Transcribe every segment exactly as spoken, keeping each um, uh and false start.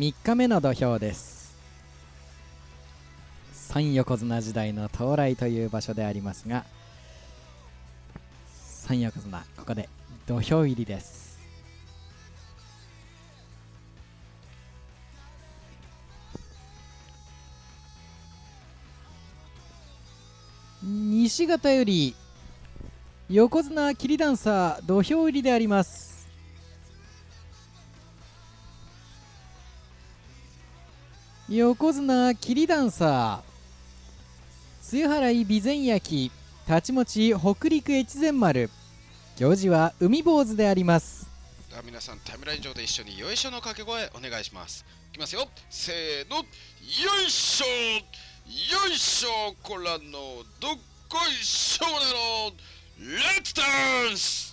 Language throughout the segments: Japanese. みっかめの土俵です。三横綱時代の到来という場所でありますが、三横綱ここで土俵入りです。西方より横綱桐ダンサー土俵入りであります。横綱桐ダンサー露払備前焼、太刀持ち北陸越前丸、行司は海坊主であります。では皆さん、タイムライン上で一緒によいしょの掛け声お願いします。いきますよ、せーの、よいしょよいしょ、こらのどっこいしょだろ、レッツダンス。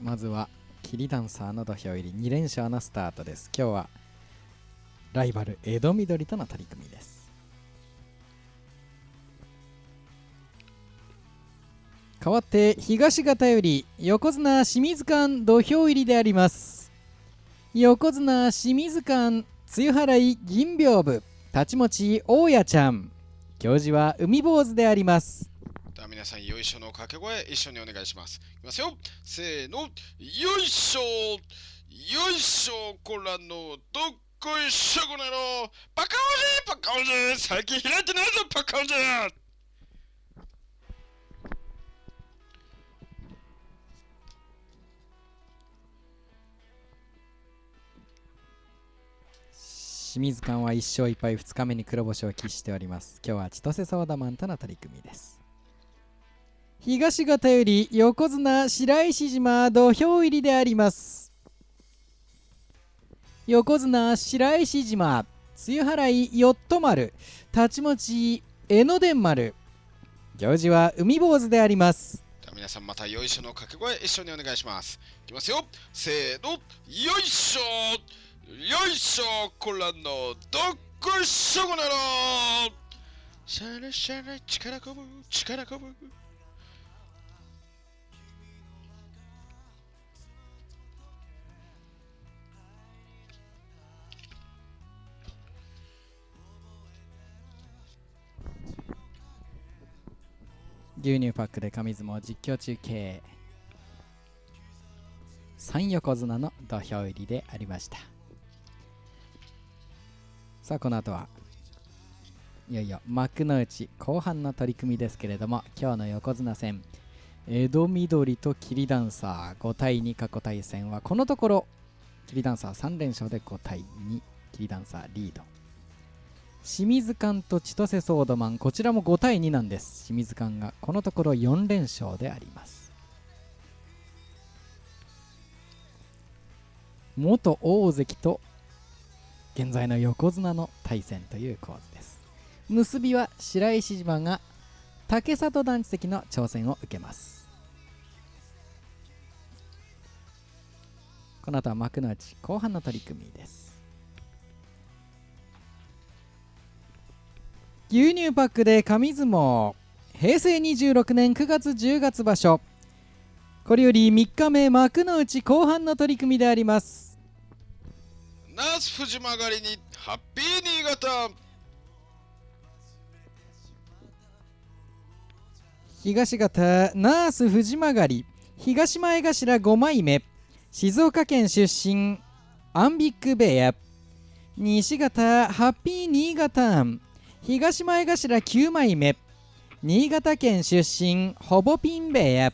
まずは桐ダンサーの土俵入りに連勝のスタートです。今日はライバル江戸緑との取り組みです。代わって東方より横綱清水館土俵入りであります。横綱清水館露払銀屏風、太刀持ち大家ちゃん、行司は海坊主であります。では皆さん、よいしょの掛け声一緒にお願いします。いきますよ、せーの、よいしょよいしょ、こらのどっこいしょこの野郎、バカおじバカおじ、最近開いてないぞバカおじ。清水館はいっしょういっぱい、ふつかめに黒星を喫しております。今日は千歳ソーダマンとの取り組みです。東方より横綱白石島土俵入りであります。横綱白石島露払ヨット丸、太刀持ち江ノ電丸、行司は海坊主であります。皆さん、またよいしょの掛け声一緒にお願いします。いきますよ、せーの、よいしょよいしょ、こらのどっこいしょこの野郎、シャレシャレ力こぶ力こぶ。牛乳パックで紙相撲実況中継、三横綱の土俵入りでありました。さあ、この後はいよいよ幕内後半の取り組みですけれども、今日の横綱戦、江戸緑と桐ダンサーごたいに過去対戦は、このところ桐ダンサーさんれんしょうでごたいに、桐ダンサーリード。清水館と千歳ソードマン、こちらもごたいになんです。清水館がこのところよんれんしょうであります。元大関と現在の横綱の対戦という構図です。結びは白石島が竹里団地席の挑戦を受けます。この後は幕内後半の取り組みです。牛乳パックで紙相撲、へいせいにじゅうろくねんくがつじゅうがつばしょ、これよりみっかめ幕の内後半の取り組みであります。ナース藤曲がりにハッピー新潟。東方ナース藤曲がり、東前頭ごまいめ、静岡県出身アンビックベイ、西方ハッピー新潟案、東前頭きゅうまいめ、新潟県出身ほぼピンベイ。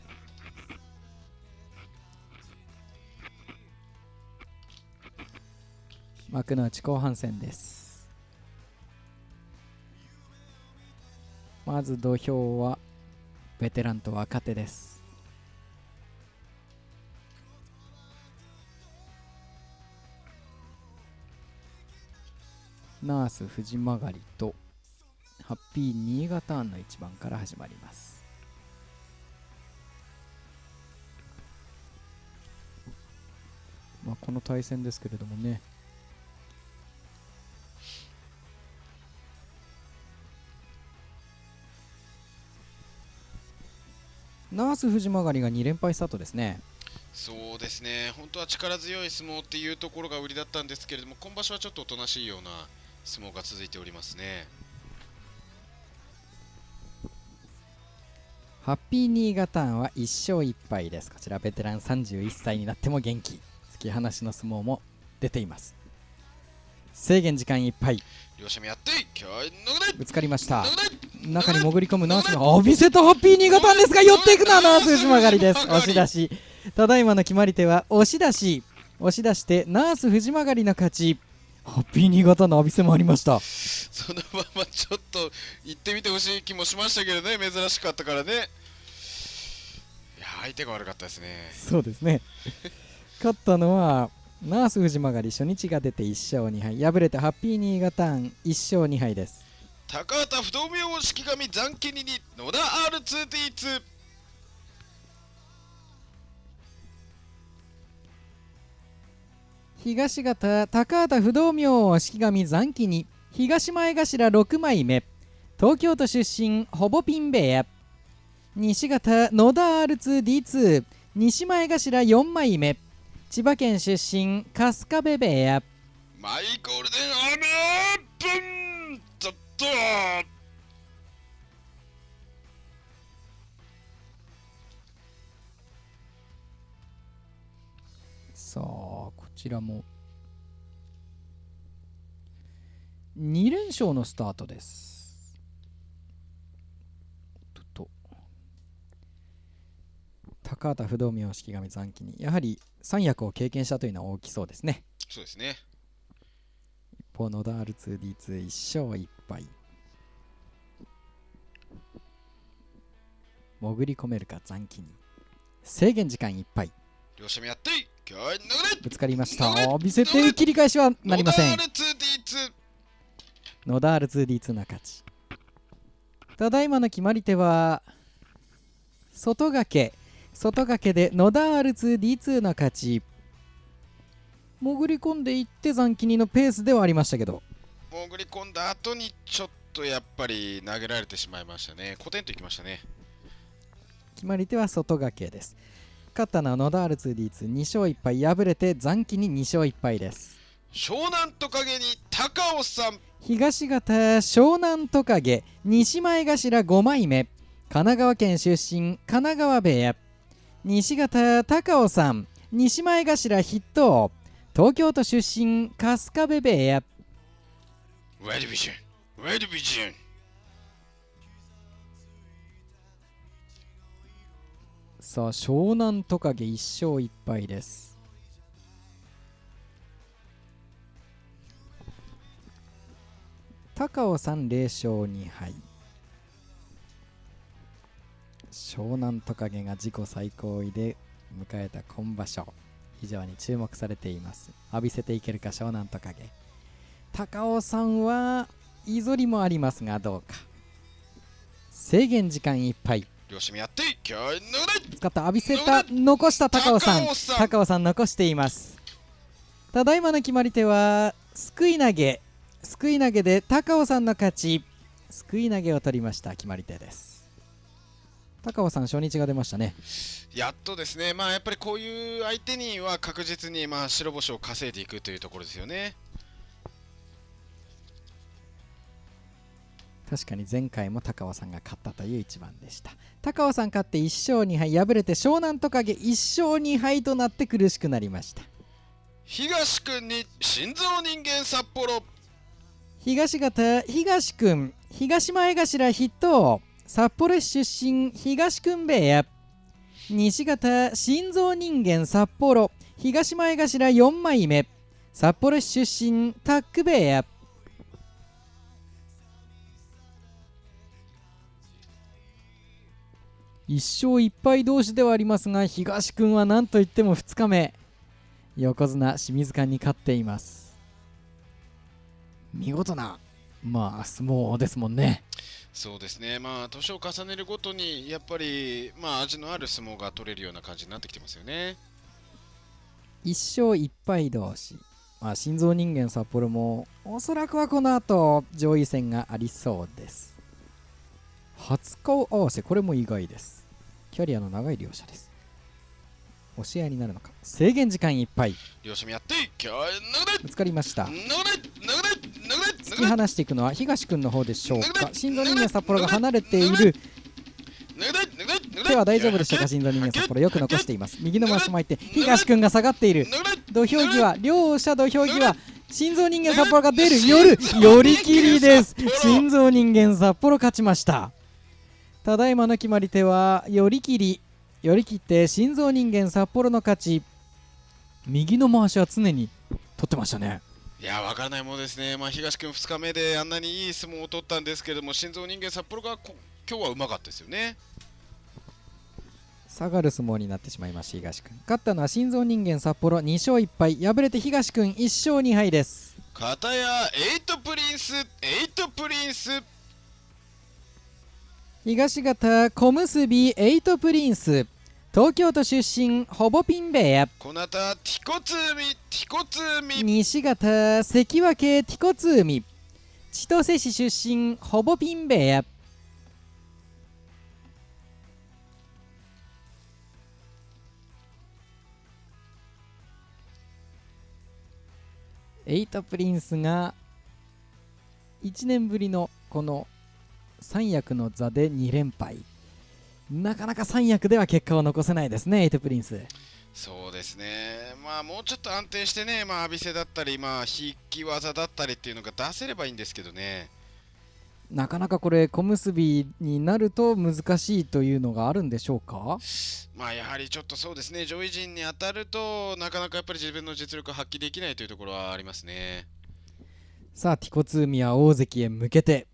幕の内後半戦です。まず土俵はベテランと若手です。ナース藤曲がりとハッピー新潟案の一番から始まります。まあ、この対戦ですけれどもね、ナース藤曲がに連敗スタートですね。そうですね、本当は力強い相撲っていうところが売りだったんですけれども、今場所はちょっとおとなしいような相撲が続いておりますね。ハッピー新潟案はいっしょういっぱいです。こちらベテランさんじゅういっさいになっても元気、突き放しの相撲も出ています。制限時間いっぱい。両者もやってぶつかりました。中に潜り込むナースが見せた。ハッピー新潟案ですが寄っていくのはナース藤曲です。押し出し。ただいまの決まり手は押し出し、押し出してナース藤曲の勝ち。ハッピー新潟の浴びせもありました。そのままちょっと行ってみてほしい気もしましたけどね、珍しかったからね。いや相手が悪かったですね。そうですね勝ったのはナース藤曲、初日が出ていっしょうにはい、敗れてハッピー新潟案いっしょうにはいです。高畑不動明王式神残金に野田 アールツーティーツー。東方高畑不動明王式神残機に東前頭ろくまいめ、東京都出身ほぼピンベア。西方野田 アールツーディーツー 西前頭よんまいめ、千葉県出身春日部ベア。マイゴールデンオープンちょっとさあこちらもにれんしょうのスタートです。と高畑不動明王式神残機にやはり三役を経験したというのは大きそうですね。そうですね。一方野田 アールツーディーツー いっしょういっぱい。潜り込めるか残機に。制限時間いっぱい。両者もやっていいぶつかりました。見せて切り返しはなりません。野田 アールツーディーツー の勝ち。ただいまの決まり手は外掛け、外掛けで野田 アールツーディーツー の勝ち。潜り込んでいって残機にのペースではありましたけど、潜り込んだ後にちょっとやっぱり投げられてしまいましたね。コテンといきましたね。決まり手は外掛けです。勝ったのは野田 アールツーディーツーにしょういっぱい、敗れて残機ににしょういっぱいです。湘南トカゲに高尾さん。東方湘南トカゲ西前頭ごまいめ、神奈川県出身神奈川部屋。西方高尾さん西前頭筆頭、東京都出身春日部部屋。ウェルビジョンウェルビジョン。さあ湘南トカゲいっしょういっぱいです。高尾さんれいしょうにはい。湘南トカゲが自己最高位で迎えた今場所、非常に注目されています。浴びせていけるか湘南トカゲ。高尾さんは居反りもありますがどうか。制限時間いっぱい。両者やって使った浴びせた、残した高尾さん、高尾さん残しています。ただいまの決まり手はすくい投げ、すくい投げで高尾さんの勝ち。すくい投げを取りました決まり手です。高尾さん初日が出ましたね。やっとですね。まあやっぱりこういう相手には確実にまあ白星を稼いでいくというところですよね。確かに前回も高尾さんが勝ったという一番でした。高尾さん勝っていっしょうにはい、敗れて湘南トカゲいっしょうにはいとなって苦しくなりました。東君に心臓人間札幌。東方東君東前頭筆頭、札幌市出身東君部屋。西方心臓人間札幌東前頭よんまいめ、札幌市出身タック部屋。いっしょういっぱい同士ではありますが、東君はなんといってもふつかめ横綱清水館に勝っています。見事なまあ相撲ですもんね。そうですね。まあ年を重ねるごとにやっぱりまあ味のある相撲が取れるような感じになってきてますよね。いっしょういっぱい同士、まあ、心臓人間札幌もおそらくはこの後上位戦がありそうです。はつかを合わせ、これも意外です。キャリアの長い両者です。押し合いになるのか。制限時間いっぱい。両者もやってぶつかりました。突き放していくのは東君の方でしょうか。心臓人間札幌が離れている。手は大丈夫でしょうか。心臓人間札幌よく残しています。右の回しも入って東君が下がっている。土俵際、両者土俵際、心臓人間札幌が出る。寄る、寄り切りです。心臓人間札幌勝ちました。ただいまの決まり手は寄り切り。寄り切って心臓人間札幌の勝ち。右の回しは常に取ってましたね。いや、分からないものですね。まあ、東君ふつかめであんなにいい相撲を取ったんですけれども、心臓人間札幌がこ今日はうまかったですよね。下がる相撲になってしまいました。東君勝ったのは心臓人間札幌にしょういっぱい。敗れて東君いっしょうにはいです。片やエイトプリンス、エイトプリンス東方小結びエイトプリンス、東京都出身、ほぼピンベエ。こなた、ティコツーミ、ティコツーミ。西方、関脇、ティコツーミ。千歳市出身、ほぼピンベエ。エイトプリンスがいちねんぶりのこの三役の座でにれんぱい。なかなか三役では結果を残せないですね、エイトプリンス。そうですね、まあ、もうちょっと安定してね、まあ、浴びせだったり、まあ、引き技だったりっていうのが出せればいいんですけどね。なかなかこれ、小結びになると難しいというのがあるんでしょうか。まあ、やはりちょっとそうですね、上位陣に当たると、なかなかやっぱり自分の実力を発揮できないというところはありますね。さあ、ティコツーミは大関へ向けて。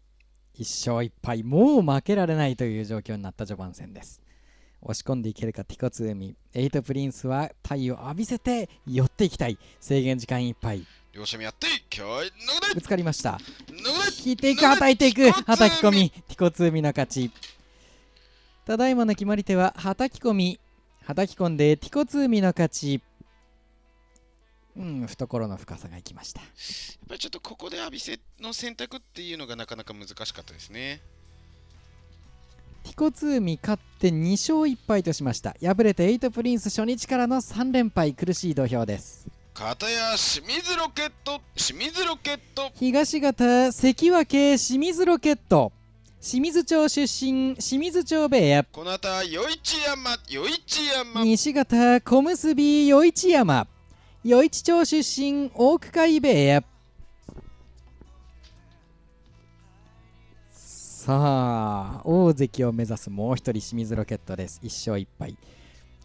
いっしょういっぱい、もう負けられないという状況になった序盤戦です。押し込んでいけるかティコツーミ。エイトプリンスは体を浴びせて寄っていきたい。制限時間いっぱい。両者もやってぶつかりました。引いていく、はたいていく、はたき込み。ティコツーミの勝ち。ただいまの決まり手ははたき込み。はたき込んでティコツーミの勝ち。うん、懐の深さがいきました。やっぱりちょっとここで浴びせの選択っていうのがなかなか難しかったですね。ティコツーミ勝ってにしょういっぱいとしました。敗れてエイトプリンス初日からのさんれんぱい、苦しい土俵です。片や清水ロケット、清水ロケット。東方関脇清水ロケット。清水町出身、清水町部屋。このあたり、余市山、余市山。西方小結び余市山。余市町出身、大久海部屋。さあ、大関を目指すもう一人、清水ロケットです。いっしょういっぱい。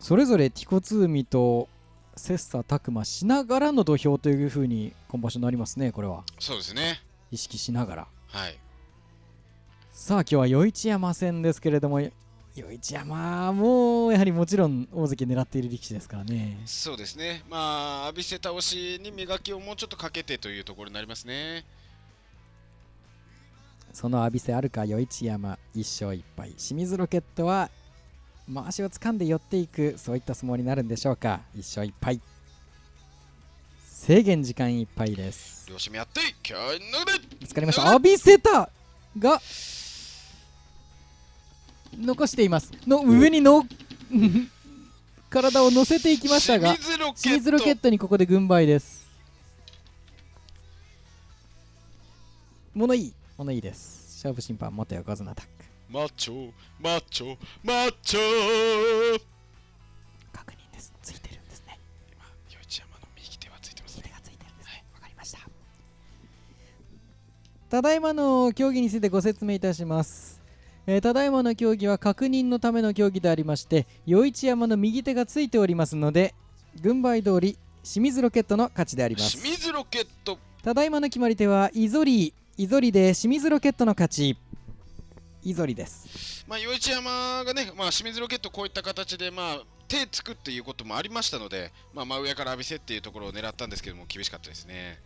それぞれティコツーミと切磋琢磨しながらの土俵というふうに今場所になりますね。これはそうですね、意識しながら。はい、さあ今日は余市山戦ですけれども、余市山もやはりもちろん大関狙っている力士ですからね。そうですね、まあ浴びせ倒しに磨きをもうちょっとかけてというところになりますね。その浴びせあるか、余市山いっしょういっぱい。清水ロケットはま足を掴んで寄っていく、そういった相撲になるんでしょうか。いっしょういっぱい、制限時間いっぱいです。両者もやってぶつかりました。浴びせたが残していますの上にの体を乗せていきましたが、清水ロケットにここで軍配です。物言い、物言いです。勝負審判元横綱タック。マッチョマッチョマッチョ、確認です。ついてるんですね。今余市山の右手はついてますね。右手がついてるんですね。わかりました。ただいまの競技についてご説明いたします。えー、ただいまの競技は確認のための競技でありまして、余市山の右手がついておりますので、軍配通り清水ロケットの勝ちであります。清水ロケット、ただいまの決まり手はイゾリー。イゾリで清水ロケットの勝ち。イゾリです。まあ余市山がね、まあ、清水ロケットこういった形で、まあ、手つくっていうこともありましたので、まあ、真上から浴びせっていうところを狙ったんですけども、厳しかったですね。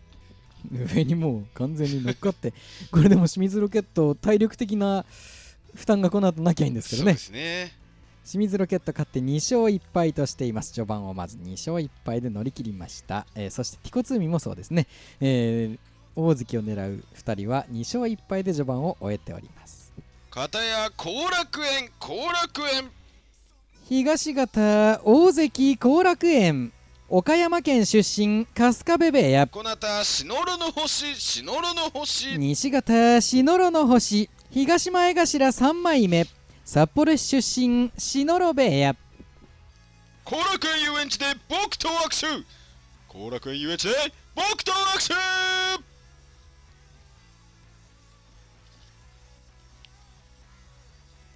上にもう完全に乗っかってこれでも清水ロケット体力的な負担がこの後なきゃいいんですけどね。そうですね。清水ロケット勝ってにしょういっぱいとしています。序盤をまずにしょういっぱいで乗り切りました。えー、そしてティコツーミもそうですね。えー、大関を狙うふたりはにしょういっぱいで序盤を終えております。片や後楽園、後楽園。東方大関後楽園岡山県出身春日部部屋、こなたしのろの星、しのろの星、西方しのろの星、東前頭さんまいめ札幌市出身しのろ部屋、後楽園遊園地で僕と握手、後楽園遊園地で僕と握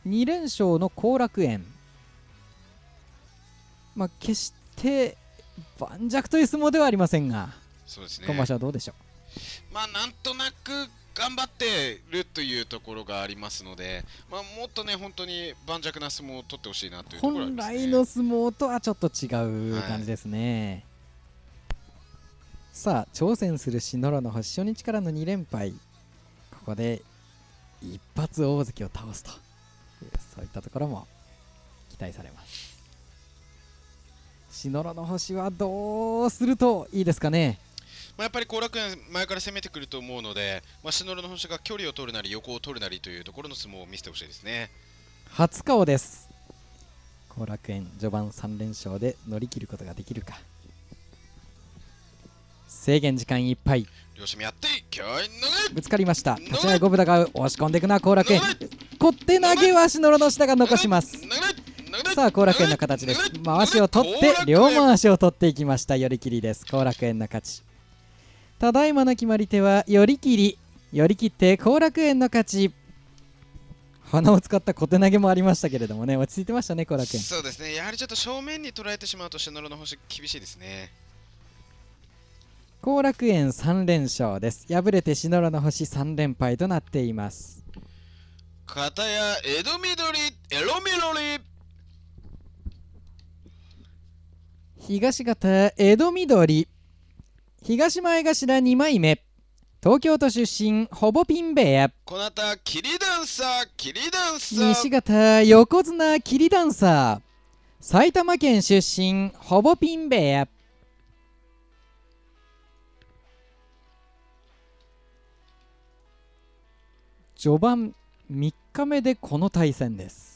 手、に連勝の後楽園、まあ決して盤石という相撲ではありませんが、そうですね、今場所はどうでしょう。まあなんとなく頑張ってるというところがありますので、まあ、もっとね本当に盤石な相撲を取ってほしいなというところはありますね。本来の相撲とはちょっと違う感じですね。はい、さあ挑戦するしのろの星、初日からのにれんぱい、ここで一発大関を倒すという、そういったところも期待されます。しのろの星はどうするといいですかね。まあやっぱり後楽園前から攻めてくると思うので、まあ、しのろの星が距離を取るなり横を取るなりというところの相撲を見せてほしいですね。初顔です。後楽園序盤さんれんしょうで乗り切ることができるか。制限時間いっぱい。両者やってぶつかりました。立ち合い五分だが押し込んでいくな後楽園。小手投げはしのろの下が残します。さあ後楽園の形です。回しを取って両回しを取っていきました。寄り切りです。後楽園の勝ち。ただいまの決まり手は寄り切り。寄り切って後楽園の勝ち。鼻を使った小手投げもありましたけれどもね、落ち着いてましたね後楽園。そうですね、やはりちょっと正面に捉えてしまうとしのろの星厳しいですね。後楽園さんれんしょうです。敗れてしのろの星さんれんぱいとなっています。片や江戸緑エロミロリ東方江戸緑、東前頭にまいめ東京都出身ほぼピン部屋、こなたキリダンサー、キリダンサー、西方横綱キリダンサー、埼玉県出身ほぼピン部屋、序盤みっかめでこの対戦です。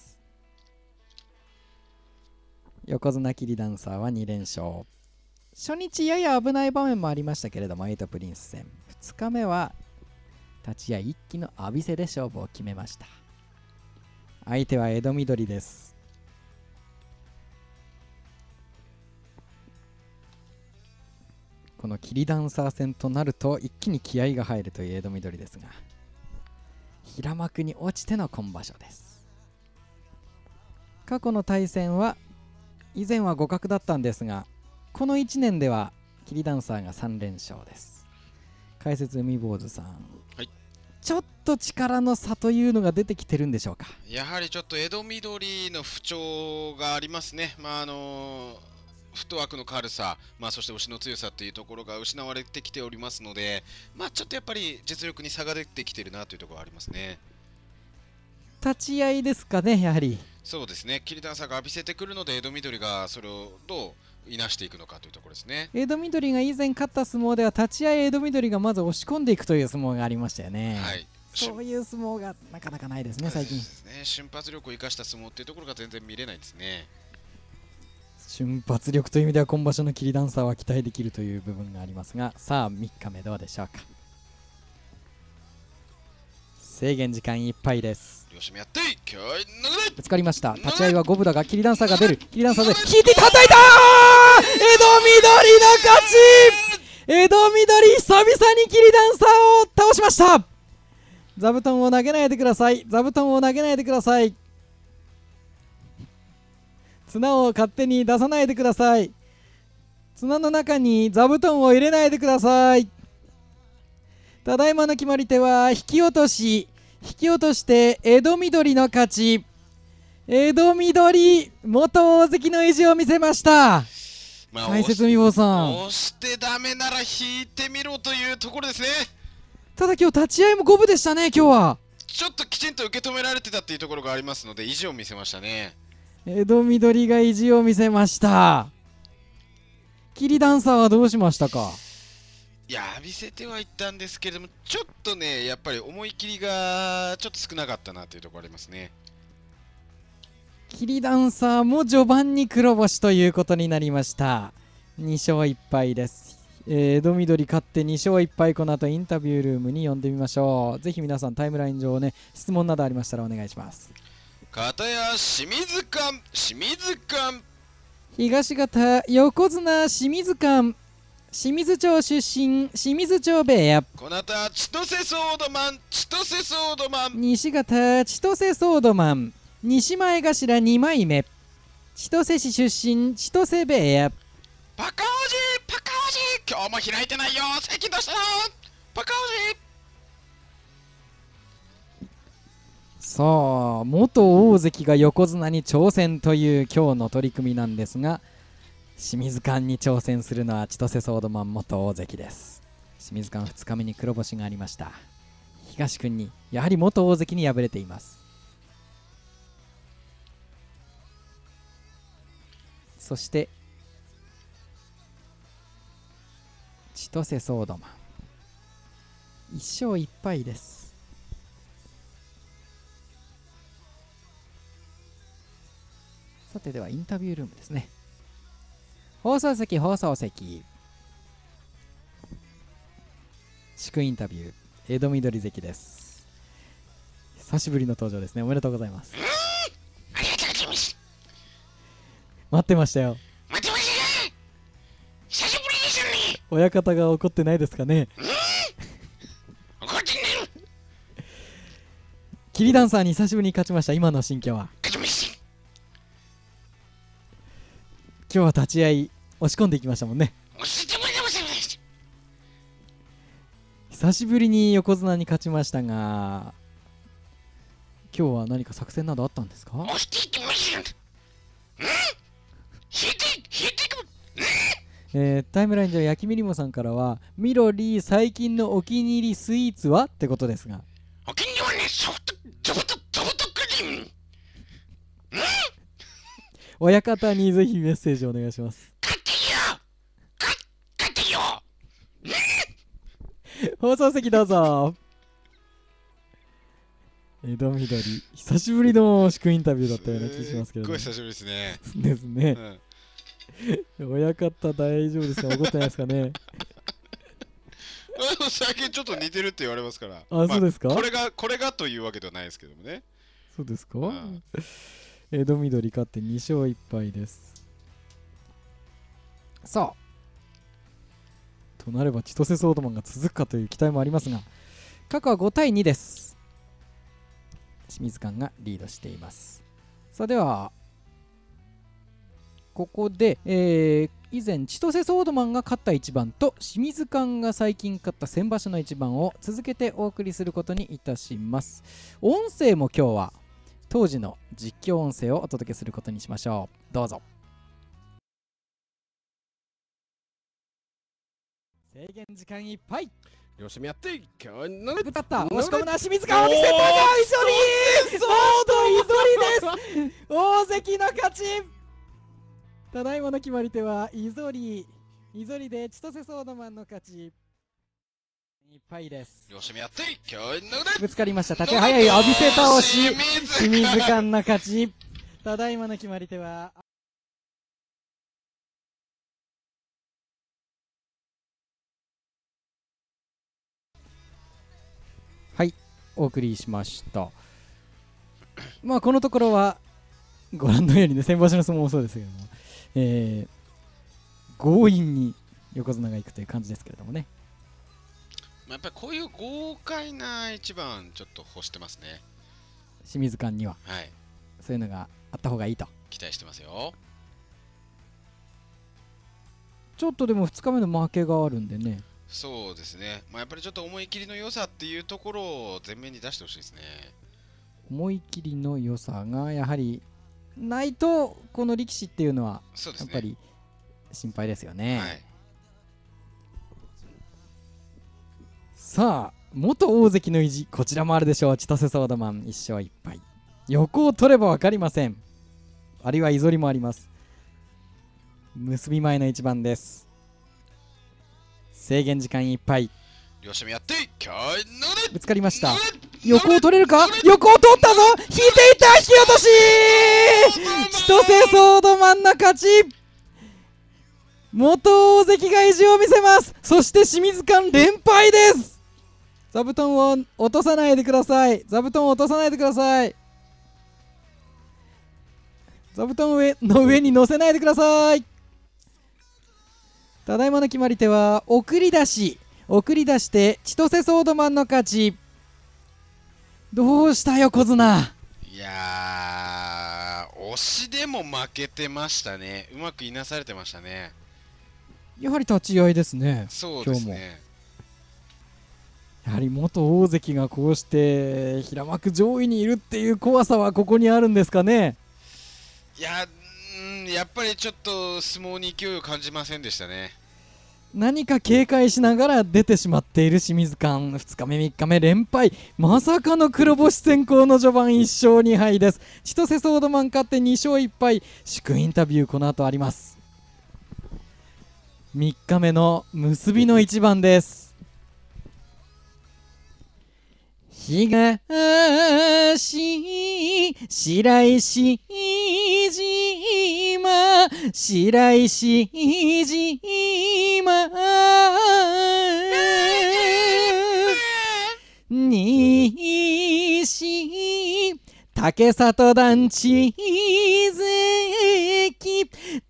横綱切りダンサーはにれんしょう。初日やや危ない場面もありましたけれども、エイトプリンス戦ふつかめは立ち合い一気の浴びせで勝負を決めました。相手は江戸緑です。この切りダンサー戦となると一気に気合が入るという江戸緑ですが、平幕に落ちての今場所です。過去の対戦は以前は互角だったんですが、このいちねんではキリダンサーがさんれんしょうです。解説海坊主さん、はい、ちょっと力の差というのが出てきてるんでしょうか。やはりちょっと江戸緑の不調がありますね。まああのフットワークの軽さ、まあ、そして押しの強さというところが失われてきておりますので、まあ、ちょっとやっぱり実力に差が出てきてるなというところはありますね。立ち合いですかね、やはり。そうですね、桐ダンサーが浴びせてくるので江戸緑がそれをどういなしていくのかというところですね。江戸緑が以前勝った相撲では立ち合い江戸緑がまず押し込んでいくという相撲がありましたよね。はい、そういう相撲がなかなかないですね最近。そうですね、瞬発力を生かした相撲というところが全然見れないですね。瞬発力という意味では今場所の桐ダンサーは期待できるという部分がありますが、さあみっかめどうでしょうか。制限時間いっぱいです。ぶつかりました。立ち合いは五分だがキリダンサーが出る。キリダンサーで引いて叩いた。江戸緑の勝ち。江戸緑久々にキリダンサーを倒しました。座布団を投げないでください。座布団を投げないでください。綱を勝手に出さないでください。綱の中に座布団を入れないでください。ただいまの決まり手は引き落とし。引き落として江戸緑の勝ち。江戸緑元大関の意地を見せました。まあ、解説みぼうさん、押してダメなら引いてみろというところですね。ただ今日立ち合いも五分でしたね。今日はちょっときちんと受け止められてたっていうところがありますので意地を見せましたね。江戸緑が意地を見せました。キリダンサーはどうしましたか。いや浴びせてはいったんですけれども、ちょっとねやっぱり思い切りがちょっと少なかったなというところありますね。キリダンサーも序盤に黒星ということになりました。にしょういっぱいです。えー、ドミドリ勝ってにしょういっぱい、この後インタビュールームに呼んでみましょう。ぜひ皆さんタイムライン上ね、質問などありましたらお願いします。片や清水館、清水館、東方横綱清水館、清水町出身、清水町部屋、この後は千歳ソードマン、千歳ソードマン、西方千歳ソードマン、西前頭にまいめ、千歳市出身、千歳部屋、バカおじ、バカおじ、今日も開いてないよ、席出したな、バカおじ。さあ、元大関が横綱に挑戦という今日の取り組みなんですが、清水館に挑戦するのは千歳ソードマン元大関です。清水館ふつかめに黒星がありました。東君にやはり元大関に敗れています。そして千歳ソードマンいっしょういっぱいです。さて、ではインタビュールームですね。放送席、放送席、地区インタビュー、江戸緑関です。久しぶりの登場ですね。おめでとうございます。ありがとうございます。待ってましたよ。待ってましたね。久しぶりでしたね。親方が怒ってないですかね。怒ってない。キリダンサーに久しぶりに勝ちました。今の心境は。今日は立ち合い押し込んでいきましたもんね。久しぶりに横綱に勝ちましたが、今日は何か作戦などあったんですか。押していきました。えー、タイムライン上、やきみりもさんからは「みろり最近のお気に入りスイーツは?」ってことですが、お気に入りはね、ソフトソフトソフトクリーム。親方にぜひメッセージをお願いします。勝ってよ、勝ってよ。放送席どうぞ。江戸緑、久しぶりの祝インタビューだったような気がしますけど、ね、すごい久しぶりですね。ですね、うん、親方大丈夫ですか。怒ってないですかね。最近ちょっと似てるって言われますから。あ、そうですか。これがこれがというわけではないですけどもね。そうですか。江戸緑勝ってにしょういっぱいです。さあ、となれば千歳ソードマンが続くかという期待もありますが、過去はごたいにです。清水館がリードしています。さあ、ではここで、えー、以前千歳ソードマンが勝った一番と清水館が最近勝った先場所の一番を続けてお送りすることにいたします。音声も今日は当時の実況音声をお届けすることにしましょう。どうぞ。制限時間いっぱい。よしみやっていけ。勝った。押し込むな清水が見せたが一緒に。ソードイゾリです。大関の勝ち。ただいまの決まり手はイゾリ。イゾリで千歳ソードマンの勝ち。いっぱいです。よしみやっていけ。ぶつかりました。立ち早い浴びせ倒し。清水館の勝ち。ただいまの決まり手は。はい、お送りしました。まあ、このところは。ご覧のようにね、先場所の相撲もそうですけども。えー、強引に横綱がいくという感じですけれどもね。やっぱりこういう豪快な一番ちょっと欲してますね。清水館には、はい、そういうのがあった方がいいと期待してますよ。ちょっとでもふつかめの負けがあるんでね。そうですね、まあ、やっぱりちょっと思い切りの良さっていうところを前面に出してほしいですね。思い切りの良さがやはりないとこの力士っていうのはやっぱり心配ですよね。はい。さあ、元大関の意地、こちらもあるでしょう。千歳ソードマンいっしょういっぱい、横を取れば分かりません。あるいはイゾリもあります。結び前の一番です。制限時間いっぱい。両者やってぶつかりました。横を取れるか、横を取ったぞ、引いていた、引き落とし、一戦争ど真ん中勝ち、元大関が意地を見せます。そして清水館連敗です。座布団を落とさないでください、座布団を落とさないでください、座布団の上に乗せないでください。ただいまの決まり手は送り出し、送り出して千歳ソードマンの勝ち。どうした横綱。いやー、押しでも負けてましたね。うまくいなされてましたね。やはり立ち合いですね。そうですね。やはり元大関がこうして平幕上位にいるっていう怖さはここにあるんですかね。いや、うん、やっぱりちょっと相撲に勢いを感じませんでしたね。何か警戒しながら出てしまっている清水館、ふつかめ、みっかめ連敗、まさかの黒星先行の序盤、いっしょうにはいです。千歳ソードマン勝ってにしょういっぱい、祝インタビューこの後あります。みっかめの結びの一番です。東白石島、白石島西竹里団地関、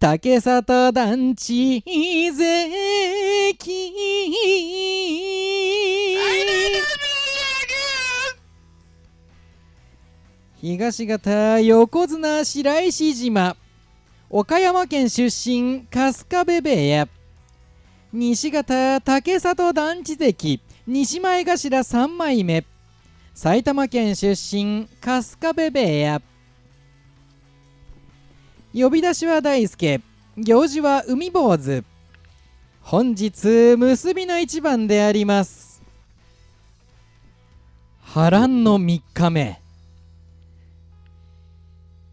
竹里団地関、東方横綱白石島、岡山県出身春日部部屋、西方竹里団地関、西前頭さんまいめ、埼玉県出身春日部部屋。呼び出しは大輔、行司は海坊主。本日結びの一番であります。波乱のみっかめ、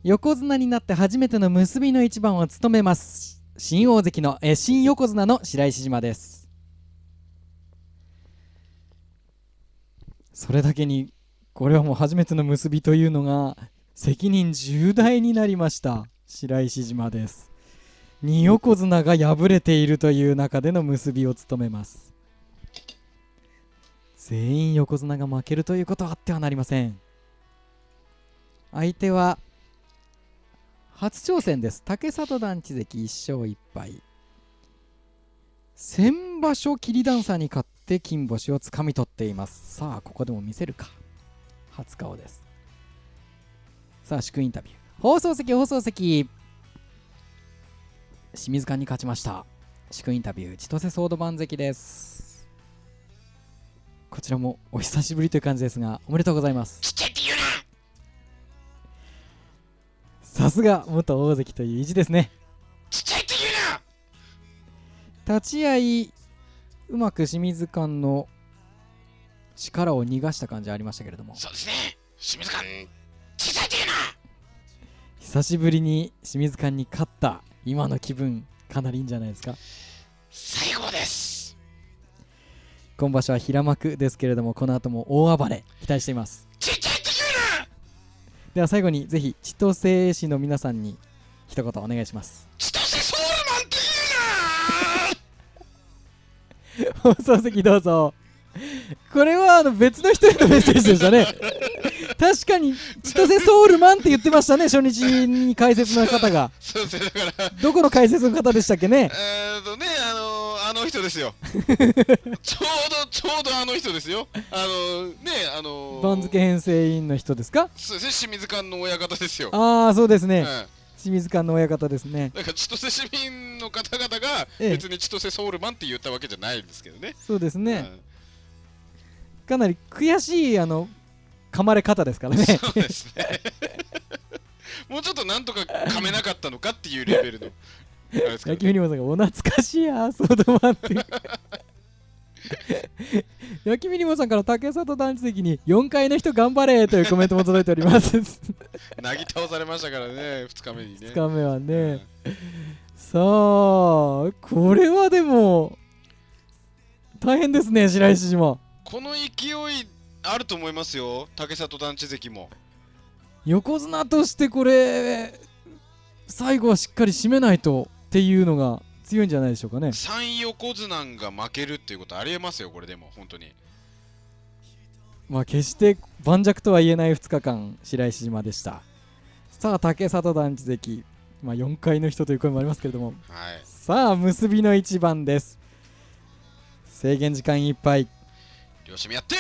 横綱になって初めての結びの一番を務めます新大関のえ新横綱の白石島です。それだけにこれはもう初めての結びというのが責任重大になりました白石島です。に横綱が敗れているという中での結びを務めます。全員横綱が負けるということはあってはなりません。相手は初挑戦です。竹里団地関いっしょういっぱい、先場所桐ダンサーに勝って金星をつかみ取っています。さあここでも見せるか、初顔です。さあ祝インタビュー、放送席放送席、清水館に勝ちました祝インタビュー千歳ソード番関です。こちらもお久しぶりという感じですがおめでとうございます。来てって言うな。さすが元大関という意地ですね。ちっちゃいって言うな。立ち合い、うまく清水館の力を逃がした感じありましたけれども。そうですね。清水館、ちっちゃいって言うな。久しぶりに清水館に勝った今の気分、かなりいいんじゃないですか。最高です。今場所は平幕ですけれども、この後も大暴れ、期待しています。では最後にぜひ千歳市の皆さんに一言お願いします。千歳ソードマンって言うな。放送席どうぞ。これはあの別の人へのメッセージでしたね。確かに千歳ソールマンって言ってましたね。初日に解説の方がそうですね。だからどこの解説の方でしたっけね。えっとね、あのー、あの人ですよ。ちょうどちょうどあの人ですよ。あのー、ね、あのー、番付編成委員の人ですか。そうですね、清水館の親方ですよ。ああそうですね、うん、清水館の親方ですね。だから千歳市民の方々が別に千歳ソールマンって言ったわけじゃないんですけどね、ええ、そうですね、うん、かなり悔しいあの噛まれ方ですからね。そうですね。もうちょっとなんとか噛めなかったのかっていうレベルの野球にもさんがお懐かしいアーソードマンっていう野球ミニモさんから竹里団地席によんかいの人頑張れというコメントも届いております。なぎ倒されましたからねふつかめにね。ふつかめはね、さあこれはでも大変ですね白石島。この勢いあると思いますよ、竹里団地関も。横綱としてこれ最後はしっかり締めないとっていうのが強いんじゃないでしょうかね。さん横綱が負けるっていうことありえますよ、これでも本当に。まあ決して盤石とは言えないふつかかん、白石島でした。さあ竹里団地関、まあ、よんかいの人という声もありますけれども、はい、さあ結びの一番です。制限時間いっぱい。両者やって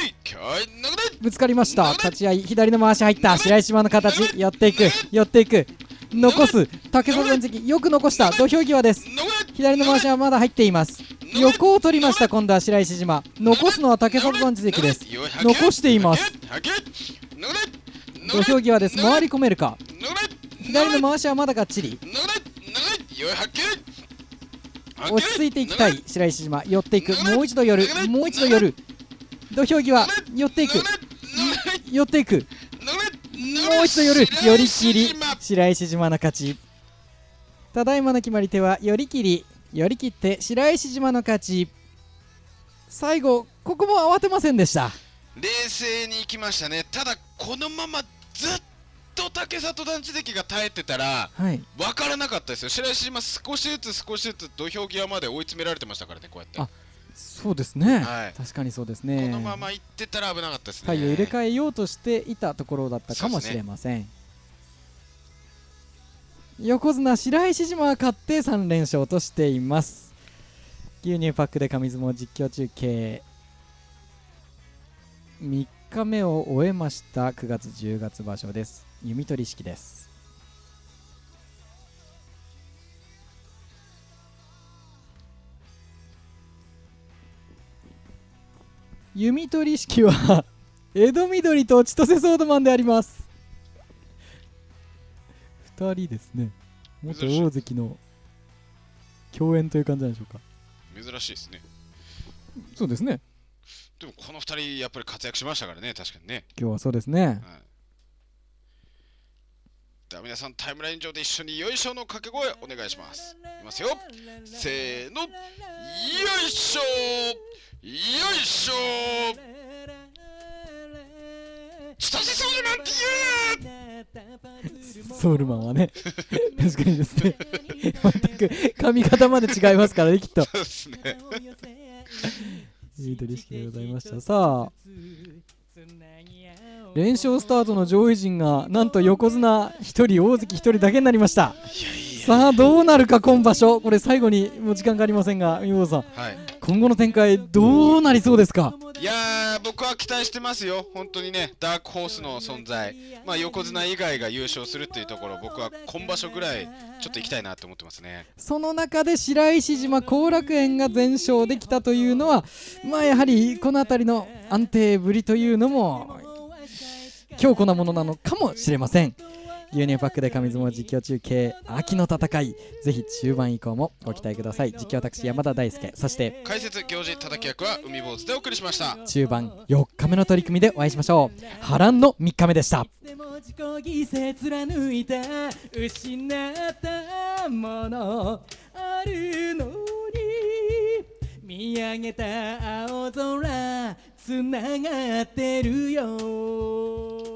ぶつかりました。立ち合い、左の回し入った。白石島の形、寄っていく、寄っていく、残す。竹里団地関、よく残した。土俵際です。左の回しはまだ入っています。横を取りました。今度は白石島。残すのは竹里団地関です。残しています。土俵際です。回り込めるか。左の回しはまだがっちり。落ち着いていきたい。白石島、寄っていく。もう一度寄る、もう一度寄る。土俵際、寄っていく、寄っていく、もう一度寄る、寄り切り、白石島の勝ち。ただいまの決まり手は寄り切り、寄り切って白石島の勝ち。最後、ここも慌てませんでした。冷静にいきましたね。ただ、このままずっと竹里団地関が耐えてたら、はい、分からなかったですよ。白石島、少しずつ少しずつ土俵際まで追い詰められてましたからね、こうやって。そうですね、はい、確かにそうですね。このまま行ってたら危なかったですね。体を入れ替えようとしていたところだったかもしれません、ね、横綱白石島は勝ってさん連勝としています。牛乳パックで紙相撲実況中継みっかめを終えました。くがつじゅうがつ場所です。弓取式です。弓取式は江戸緑と千歳ソードマンであります。ふたりですね。元大関の共演という感じなんでしょうか。珍しいですね。そうですね。でもこのふたりやっぱり活躍しましたからね。確かにね、今日はそうですね、はい、では皆さんタイムライン上で一緒によいしょの掛け声お願いします。いきますよ、せーの、よいしょよいしょー。千歳ソウルマンって言うソウルマンはね確かにですね全く髪型まで違いますからねきっと。そうですねいい取り引きでございました。さあ連勝スタートの上位陣がなんと横綱ひとり大関ひとりだけになりました。さあどうなるか今場所。これ最後にもう時間がありませんが三本さん、はい、今後の展開どうなりそうですか。いやー僕は期待してますよ本当にね。ダークホースの存在、まあ、横綱以外が優勝するっていうところ僕は今場所ぐらいちょっと行きたいなと思ってますね。その中で白石島後楽園が全勝できたというのは、まあ、やはりこの辺りの安定ぶりというのも強固なものなのかもしれません。牛乳パックで紙相撲実況中継秋の戦い、ぜひ中盤以降もご期待ください。実況私山田大輔、そして解説行司叩き役は海坊主でお送りしました。中盤よっかめの取り組みでお会いしましょう。波乱のみっかめでした。見上げた青空つながってるよ。